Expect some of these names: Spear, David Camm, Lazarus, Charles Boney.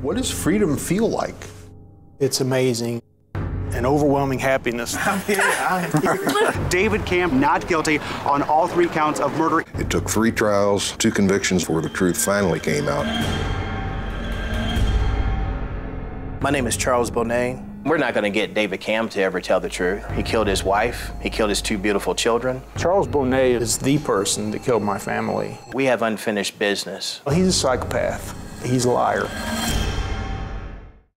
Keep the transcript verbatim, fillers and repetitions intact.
What does freedom feel like? It's amazing. An overwhelming happiness. I'm here, I'm here. David Camm, not guilty on all three counts of murder. It took three trials, two convictions before the truth finally came out. My name is Charles Boney. We're not gonna get David Camm to ever tell the truth. He killed his wife, he killed his two beautiful children. Charles Boney is the person that killed my family. We have unfinished business. Well, he's a psychopath, he's a liar.